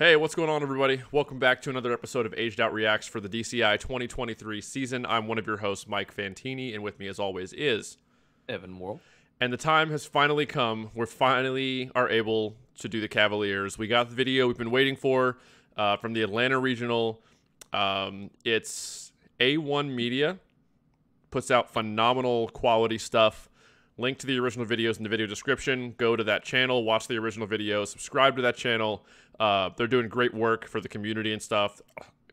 Hey, what's going on, everybody? Welcome back to another episode of Aged Out Reacts for the DCI 2023 season. I'm one of your hosts, Mike Fantini, and with me, as always, is Evan Moore. And the time has finally come. We finally are able to do the Cavaliers. We got the video we've been waiting for from the Atlanta Regional. It's A1 Media. Puts out phenomenal quality stuff. Link to the original videos in the video description. Go to that channel, watch the original video, subscribe to that channel. They're doing great work for the community and stuff.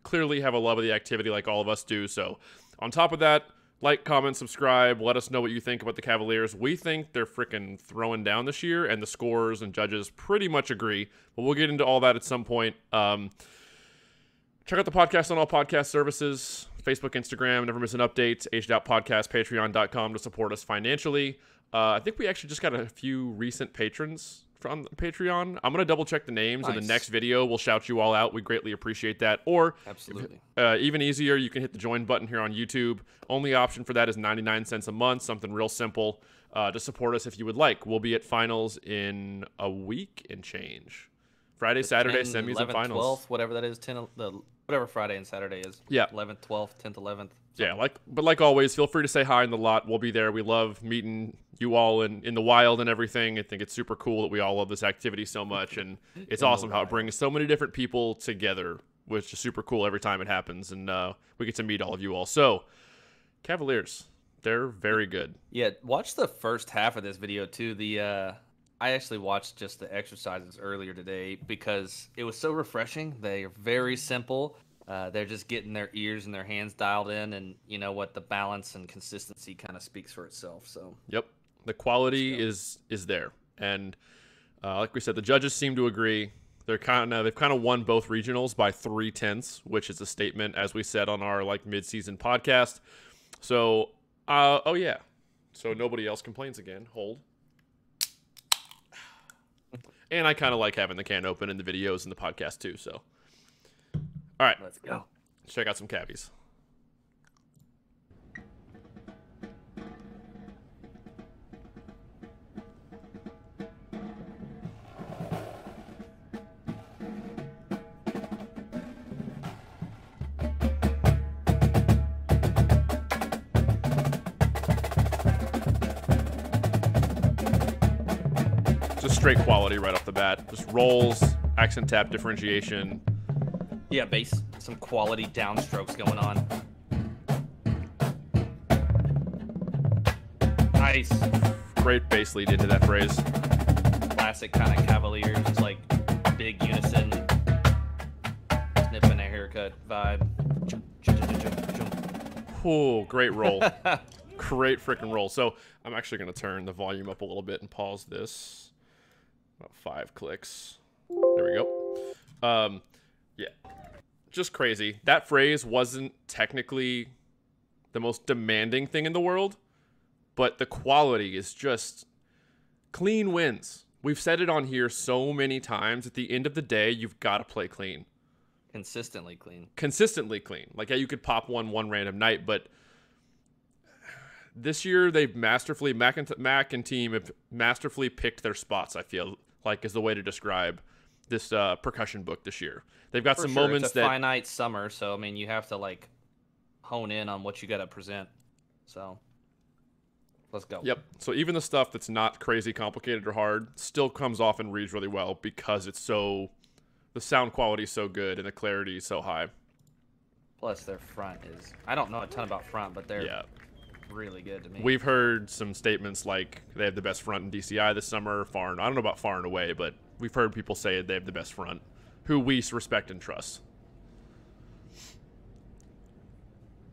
Clearly have a love of the activity like all of us do. So on top of that, like, comment, subscribe. Let us know what you think about the Cavaliers. We think they're freaking throwing down this year, and the scorers and judges pretty much agree. But we'll get into all that at some point. Check out the podcast on all podcast services. Facebook, Instagram, never miss an update. Aged Out Podcast, patreon.com to support us financially. I think we actually just got a few recent patrons from Patreon. I'm going to double check the names. Nice. In the next video. We'll shout you all out. We greatly appreciate that. Or absolutely. Even easier, you can hit the join button here on YouTube. Only option for that is 99 cents a month, something real simple to support us if you would like. We'll be at finals in a week and change. Friday, the Saturday, 10, semis, 11th, and finals. 12th, whatever that is, 10, whatever Friday and Saturday is. Yeah. 11th, 12th, 10th, 11th. Yeah, like always, feel free to say hi in the lot. We'll be there. We love meeting you all in the wild and everything. I think it's super cool that we all love this activity so much, and it's awesome how it brings so many different people together, which is super cool every time it happens, and we get to meet all of you all. So, Cavaliers, they're very good. Yeah, watch the first half of this video, too. I actually watched just the exercises earlier today because it was so refreshing. They are very simple. They're just getting their ears and their hands dialed in, and you know what? The balance and consistency kind of speaks for itself. So yep, the quality is there, and like we said, the judges seem to agree. They've kind of won both regionals by 3/10, which is a statement, as we said on our mid-season podcast. So oh yeah, so nobody else complains again. Hold. And I kind of like having the can open in the videos and the podcast, too. So, all right. Let's go. Let's check out some cavies. Straight quality right off the bat. Just rolls, accent tap, differentiation. Yeah, bass. Some quality downstrokes going on. Nice. Great bass lead into that phrase. Classic kind of Cavaliers, like big unison, sniffing a haircut vibe. Oh, great roll. Great freaking roll. So I'm actually going to turn the volume up a little bit and pause this. About 5 clicks. There we go. Yeah, just crazy. That phrase wasn't technically the most demanding thing in the world, but the quality is just clean wins. We've said it on here so many times. At the end of the day, you've got to play clean. Consistently clean. Consistently clean. Like, yeah, you could pop one random night, but this year they've masterfully, Mac and team have masterfully picked their spots, I feel like, is the way to describe this percussion book this year. They've got some moments that... It's a finite summer, so, I mean, you have to, like, hone in on what you got to present. So, let's go. Yep. So, even the stuff that's not crazy complicated or hard still comes off and reads really well because it's so... The sound quality is so good and the clarity is so high. Plus, their front is... I don't know a ton about front, but they're... Yeah. Really good to me. We've heard some statements like they have the best front in DCI this summer. Far and I don't know about far and away, but we've heard people say they have the best front, who we respect and trust.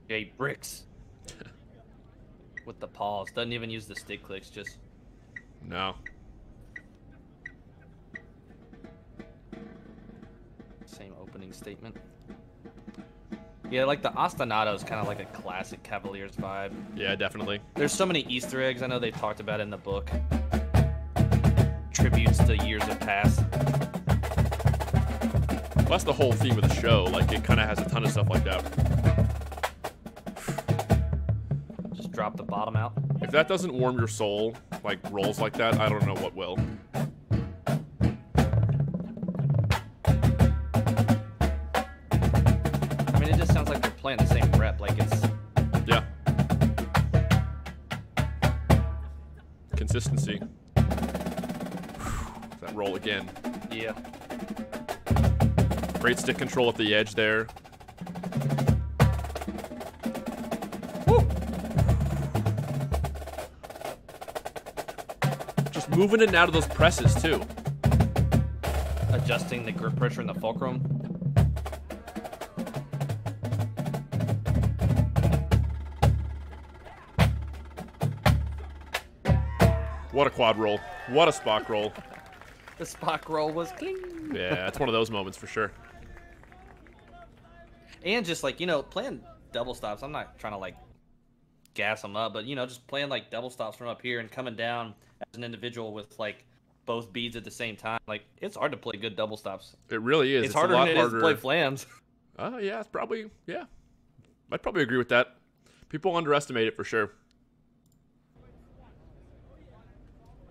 Jay Bricks with the paws, doesn't even use the stick clicks, just no. Same opening statement. Yeah, like the ostinato is kind of like a classic Cavaliers vibe. Yeah, definitely. There's so many Easter eggs I know they talked about in the book. Tributes to years of past. Well, that's the whole theme of the show. Like, it kind of has a ton of stuff like that. Just drop the bottom out. If that doesn't warm your soul, like rolls like that, I don't know what will. playing the same rep. Like it's yeah, consistency. That roll again. Yeah. Great stick control at the edge there. Woo. Just moving in and out of those presses too. Adjusting the grip pressure in the fulcrum. What a quad roll. What a Spock roll. The Spock roll was clean. Yeah, it's one of those moments for sure. And just like, you know, playing double stops. I'm not trying to like gas them up, but you know, just playing like double stops from up here and coming down as an individual with like both beads at the same time. Like it's hard to play good double stops. It really is. It's harder than it is to play flams. Oh yeah, it's probably, yeah. I'd probably agree with that. People underestimate it for sure.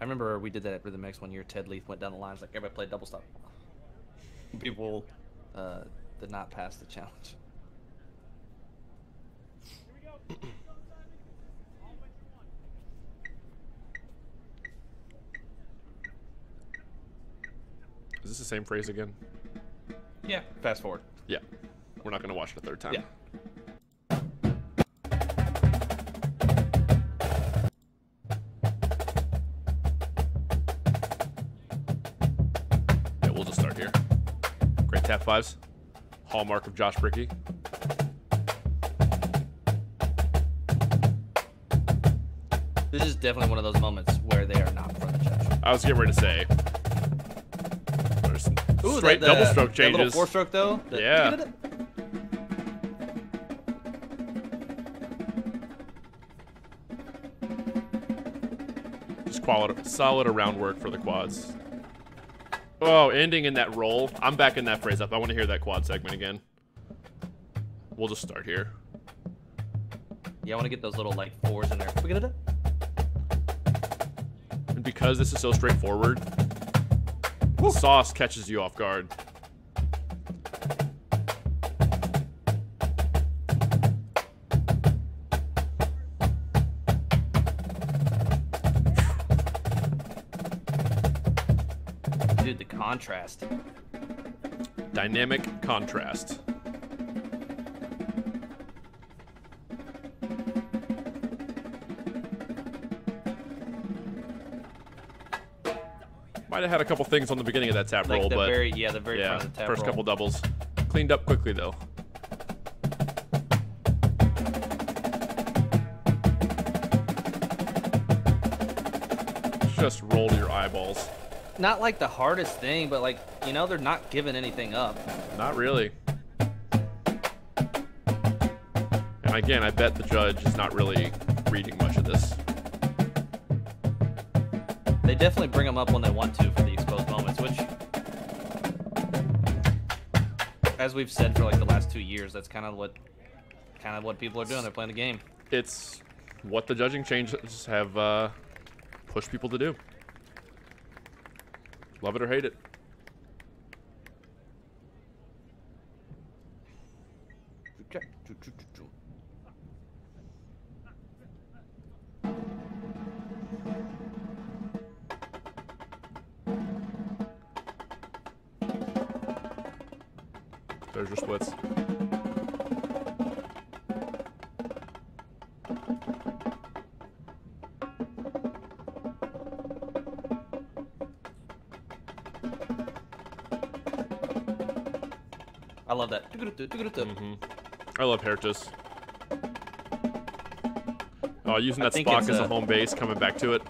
I remember we did that at RhythmX one year. Ted Leith went down the lines like everybody played double stop. People did not pass the challenge. Here we go. Is this the same phrase again? Yeah. Fast forward. Yeah. We're not going to watch it a third time. Yeah. Tap fives, hallmark of Josh Bricky. This is definitely one of those moments where they are not front of Josh. I was getting ready to say. There's some straight double stroke changes. That little four stroke though. Yeah. Just quality, solid around work for the quads. Oh, ending in that roll. I'm backing that phrase up. I want to hear that quad segment again. We'll just start here. Yeah, I want to get those little like fours in there. Can we get it up? And because this is so straightforward, woo, sauce catches you off guard. Contrast. Dynamic contrast. Might have had a couple things on the beginning of that tap roll, but the very front of the tap roll. First couple doubles. Cleaned up quickly though. Just roll to your eyeballs. Not like the hardest thing, but like, you know, they're not giving anything up. Not really. And again, I bet the judge is not really reading much of this. They definitely bring them up when they want to for the exposed moments, which, as we've said for like the last 2 years, that's kind of what people are doing. They're playing the game. It's what the judging changes have pushed people to do. Love it or hate it. There's your splits. I love that. Mm-hmm. I love Hertus. Oh, using that Spock as a home base, coming back to it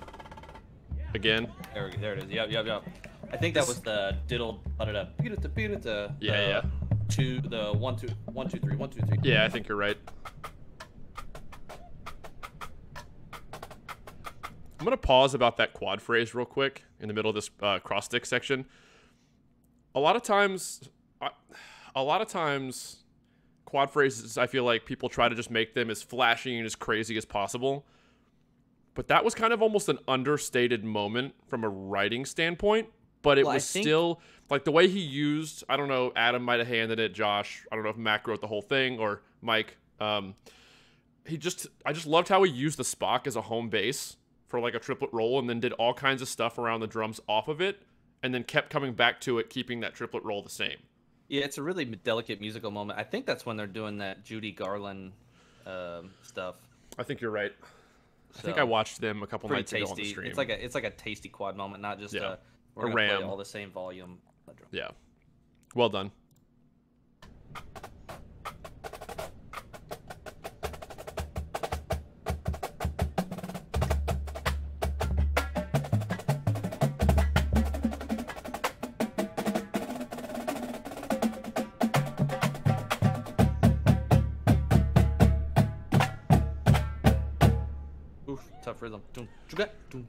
again. There it is. Yep. I think that was the diddle, butted up. Yeah. To the 1, 2, 1, 2, 3, 1, 2, 3. Yeah, I think you're right. I'm gonna pause about that quad phrase real quick in the middle of this cross stick section. A lot of times, quad phrases, I feel like people try to just make them as flashy and as crazy as possible. But that was kind of almost an understated moment from a writing standpoint. but it was still like the way he used, I don't know, Adam might have handed it, Josh, I don't know if Mac wrote the whole thing or Mike. I just loved how he used the Spock as a home base for like a triplet roll, and then did all kinds of stuff around the drums off of it, and then kept coming back to it, keeping that triplet roll the same. Yeah, it's a really delicate musical moment. I think that's when they're doing that Judy Garland stuff. I think you're right. So, I think I watched them a couple nights ago on the stream. It's like a tasty quad moment, not just a, we're gonna play all the same volume. Yeah. Well done.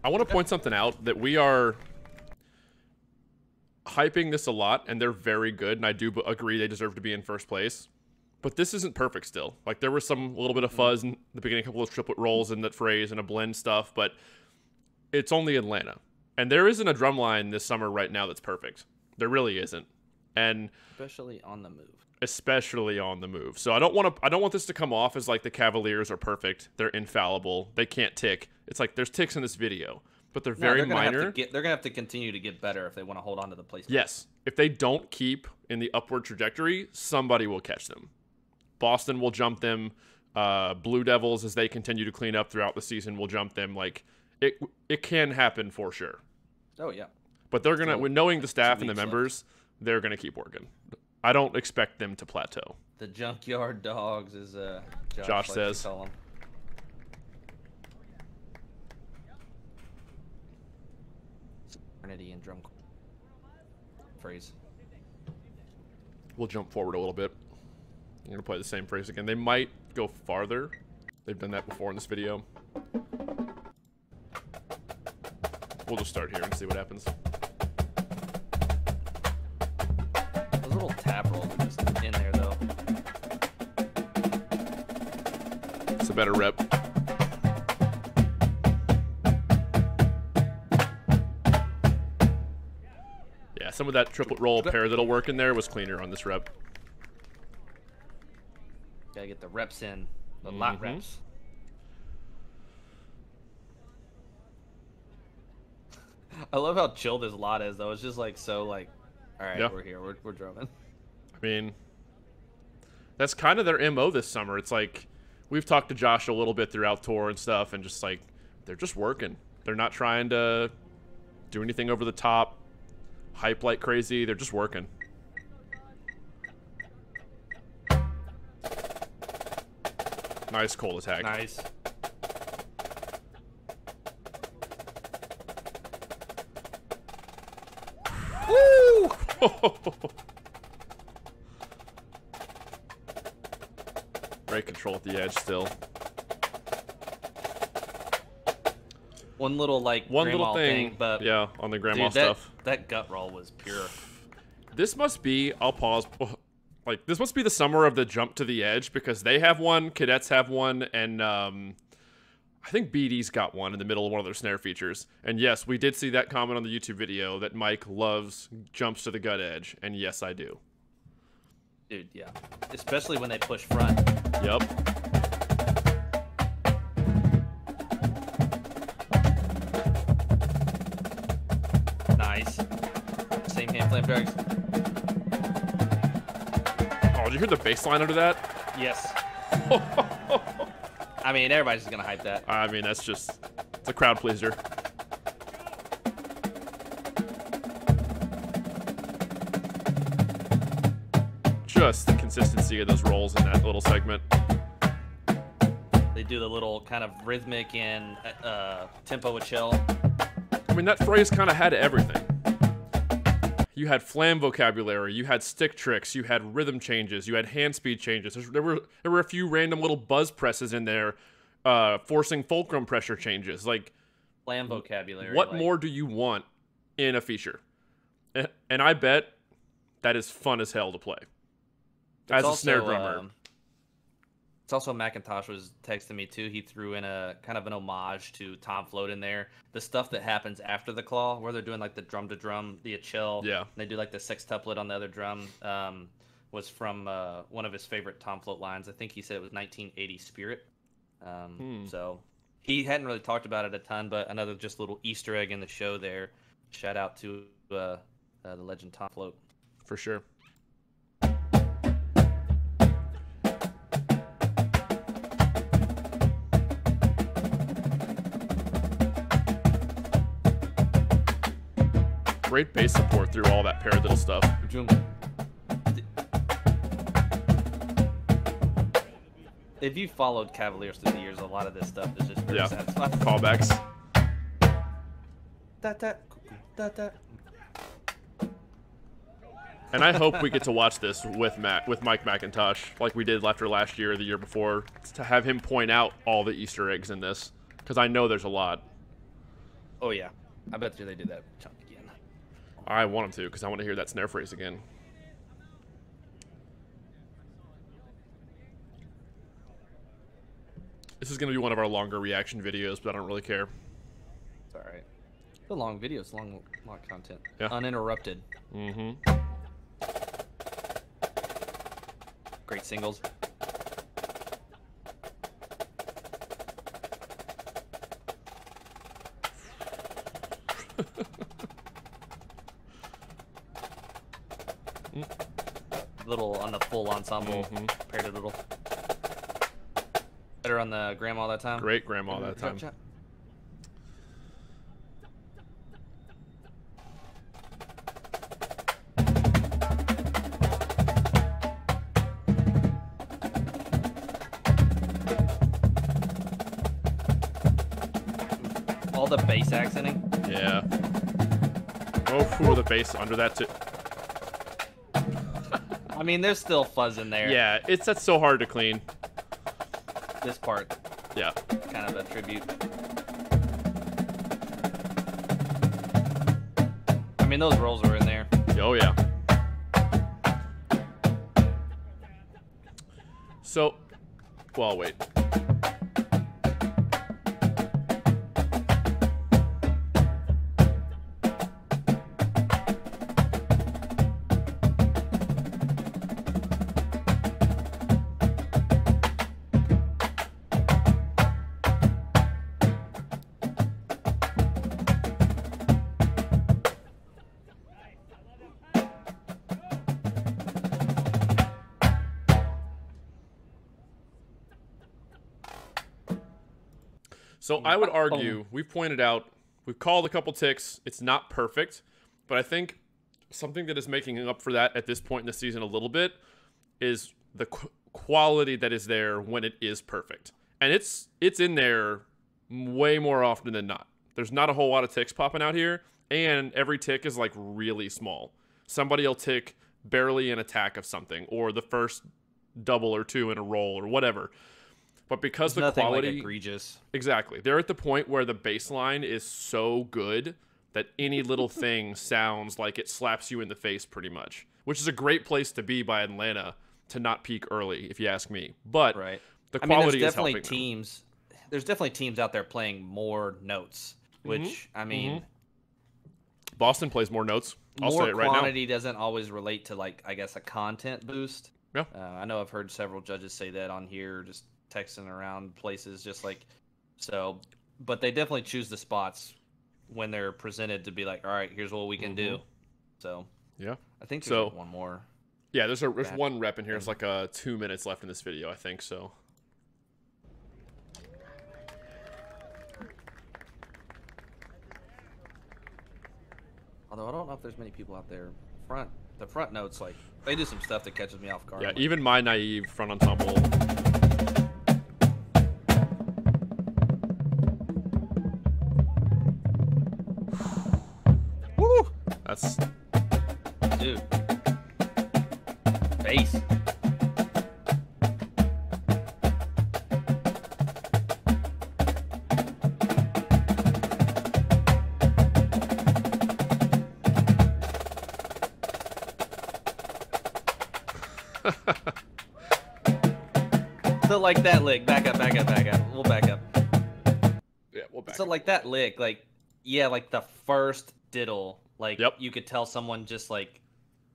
I want to point something out that we are hyping this a lot, and they're very good, and I do agree they deserve to be in first place, but this isn't perfect still. Like, there was some little bit of fuzz in the beginning, a couple of triplet rolls in that phrase and a blend stuff, but it's only Atlanta, and there isn't a drum line this summer right now that's perfect. There really isn't, and especially on the move. Especially on the move. So I don't want this to come off as like the Cavaliers are perfect, they're infallible, they can't tick. It's like there's ticks in this video, but they're very minor. They're gonna have to continue to get better if they want to hold on to the placement. Yes, if they don't keep in the upward trajectory, somebody will catch them. Boston will jump them. Blue Devils, as they continue to clean up throughout the season, will jump them. Like it can happen for sure. Oh yeah. But they're gonna, when knowing the staff and the members, they're gonna keep working. I don't expect them to plateau. The junkyard dogs, is Josh says. To call them. Eternity and drum phrase. We'll jump forward a little bit. I'm gonna play the same phrase again. They might go farther. They've done that before in this video. We'll just start here and see what happens. Tap rolls are just in there though. It's a better rep. Yeah, some of that triplet roll pair that'll work in there was cleaner on this rep. Gotta get the reps in, the lot reps. I love how chilled his lot is though. It's just like so like, all right, we're here, we're drumming. I mean, that's kind of their MO this summer. It's like, we've talked to Josh a little bit throughout tour and stuff, and just like, they're just working. They're not trying to do anything over the top, hype like crazy. They're just working. Nice cold attack. Nice. Woo! Great control at the edge still. One little like one little thing, but yeah, on the grandma stuff. That gut roll was pure. This must be, I'll pause, like this must be the summer of the jump to the edge, because they have one, Cadets have one, and I think BD's got one in the middle of one of their snare features. And yes, we did see that comment on the YouTube video that Mike loves jumps to the gut edge, and yes, I do. Dude, yeah. Especially when they push front. Yep. Nice. Same hand flame drags. Oh, did you hear the bass line under that? Yes. I mean, everybody's just going to hype that. I mean, that's just, it's a crowd pleaser. Just the consistency of those rolls in that little segment. They do the little kind of rhythmic and tempo with chill. I mean, that phrase kind of had everything. You had flam vocabulary, you had stick tricks, you had rhythm changes, you had hand speed changes. There were a few random little buzz presses in there, forcing fulcrum pressure changes. Like, flam vocabulary. What more do you want in a feature? And I bet that is fun as hell to play. As a snare drummer, It's also McIntosh was texting me too. He threw in a kind of an homage to Tom Float in there. The stuff that happens after the claw, where they're doing like the drum to drum, the Achille. Yeah. And they do like the sextuplet on the other drum. Was from one of his favorite Tom Float lines. I think he said it was 1980 Spirit. So he hadn't really talked about it a ton, but another just little Easter egg in the show there. Shout out to the legend Tom Float. For sure. Great bass support through all that paradiddle stuff. If you followed Cavaliers through the years, a lot of this stuff is just very satisfying. Callbacks. And I hope we get to watch this with Mike McIntosh, like we did after last year or the year before, to have him point out all the Easter eggs in this, because I know there's a lot. Oh yeah, I bet you they do that chunk again. I want them to, because I want to hear that snare phrase again. This is going to be one of our longer reaction videos, but I don't really care. It's all right. It's a long video. It's long content. Yeah. Uninterrupted. Mm-hmm. Great singles. Little on the full ensemble. Mm-hmm. Paired a little. Better on the grandma that time. Great grandma that time. All the bass accenting. Yeah. Oh, the bass under that too. I mean, there's still fuzz in there. Yeah, that's so hard to clean. This part, yeah, kind of a tribute. I mean, those rolls were in there. Oh yeah. So, well, wait. So I would argue, we've pointed out, we've called a couple ticks. It's not perfect, but I think something that is making up for that at this point in the season a little bit is the quality that is there when it is perfect. And it's in there way more often than not. There's not a whole lot of ticks popping out here, and every tick is like really small. Somebody will tick barely an attack of something, or the first double or two in a roll or whatever. But because the quality, like, egregious. Exactly. They're at the point where the bass line is so good that any little thing sounds like it slaps you in the face pretty much, which is a great place to be by Atlanta to not peak early, if you ask me. But right. The quality, I mean, is helping teams. There's definitely teams out there playing more notes, which, I mean... Boston plays more notes. I'll say it right now. More quantity doesn't always relate to, like, I guess, a content boost. Yeah. I know I've heard several judges say that on here, just... texting around places, just like so, but they definitely choose the spots when they're presented to be like, all right, here's what we can do. So yeah, I think there's one more. Yeah, there's one rep in here. It's like 2 minutes left in this video, I think. So although I don't know if there's many people out there front, the front notes, like they do some stuff that catches me off guard. Yeah, like, even my naive front ensemble. Dude. Bass. So like that lick, back up. We'll back up. Yeah, we'll back up. So like that lick, like, yeah, like the first diddle, like you could tell someone just like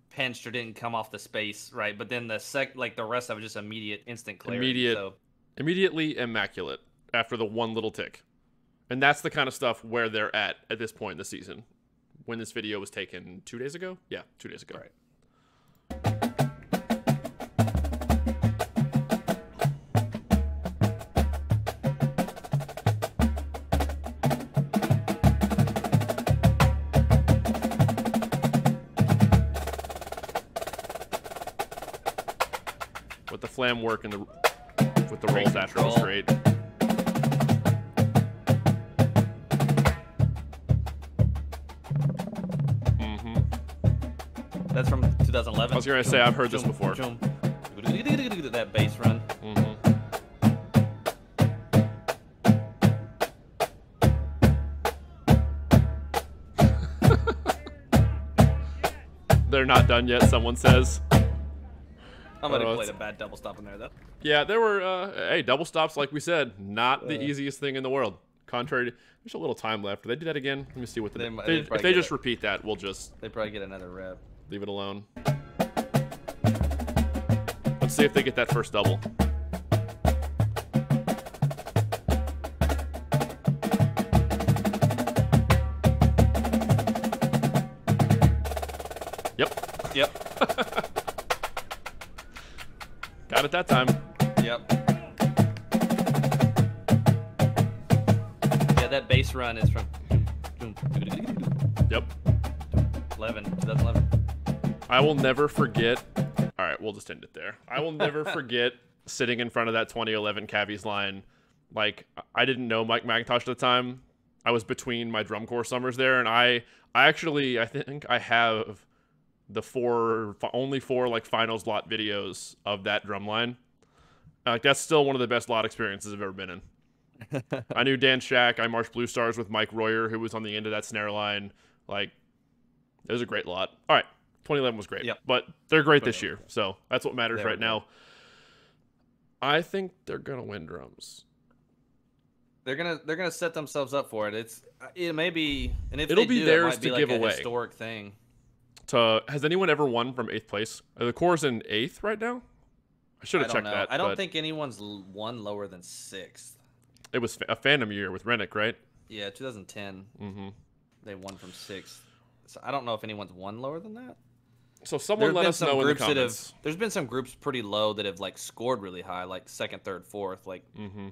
pinched or didn't come off the space, right? But then the like the rest of it, just immediate, instant clarity. Immediately immaculate after the one little tick. And that's the kind of stuff where they're at this point in the season. When this video was taken 2 days ago? Yeah, 2 days ago. Right. With the flam work and the with the rolls after the straight. That's from 2011. I was gonna say, I've heard this before. That bass run. They're not done yet, someone says. I'm gonna play the bad double stop in there, though. Yeah, there were, hey, double stops, like we said, not the easiest thing in the world. Contrary to, there's a little time left. Do they do that again? Let me see what if they just repeat that, we'll just. They probably get another rep. Leave it alone. Let's see if they get that first double. Yep. Yep. Got it that time. Yep. Yeah, that bass run is from. Yep. 2011. I will never forget. All right, we'll just end it there. I will never forget sitting in front of that 2011 Cavies line. Like, I didn't know Mike McIntosh at the time. I was between my drum corps summers there, and I think I have the only four like finals lot videos of that drum line. Like, that's still one of the best lot experiences I've ever been in. I knew Dan Shack. I marched Blue Stars with Mike Royer, who was on the end of that snare line. Like, it was a great lot. All right. 2011 was great, but they're great this year. So that's what matters right now. I think they're going to win drums. They're going to set themselves up for it. It may be, and if it'll be theirs to give away. Historic thing. Has anyone ever won from 8th place? Are the Corps in 8th right now? I should have checked that. I don't think anyone's won lower than 6th. It was a Phantom year with Rennick, right? Yeah, 2010. Mm-hmm. They won from 6th. So I don't know if anyone's won lower than that. So someone let us know in the comments. There's been some groups pretty low that have like scored really high, like 2nd, 3rd, 4th, like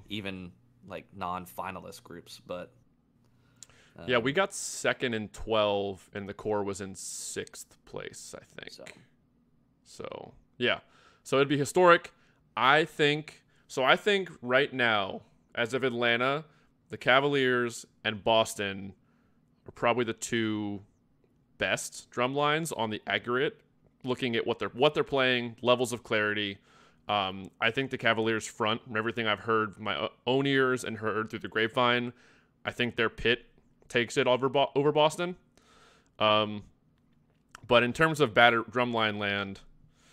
even like non-finalist groups. But yeah, we got 2nd and 12th, and the Corps was in 6th place, I think. So yeah, so it'd be historic, I think. So I think right now, as of Atlanta, the Cavaliers and Boston are probably the two best drum lines on the aggregate, looking at what they're playing, levels of clarity. I think the Cavaliers front, from everything I've heard with my own ears and heard through the grapevine, I think their pit takes it over Boston. But in terms of batter drumline land,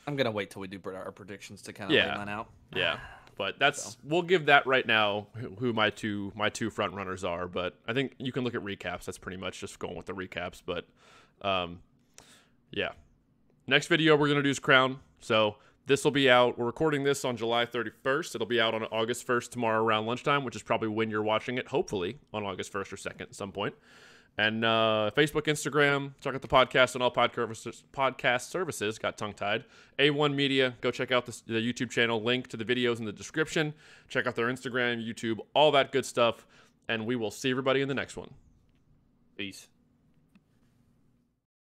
I'm gonna wait till we do our predictions to kind of lay mine out. Yeah. But we'll give that right now, who my two front runners are. But I think you can look at recaps. That's pretty much just going with the recaps. But yeah, next video we're gonna do is Crown. So this will be out. We're recording this on July 31st. It'll be out on August 1st tomorrow around lunchtime, which is probably when you're watching it. Hopefully on August 1st or 2nd at some point. And Facebook, Instagram, check out the podcast on all podcast services. Got tongue-tied. A1 Media. Go check out the YouTube channel. Link to the videos in the description. Check out their Instagram, YouTube, all that good stuff. And we will see everybody in the next one. Peace.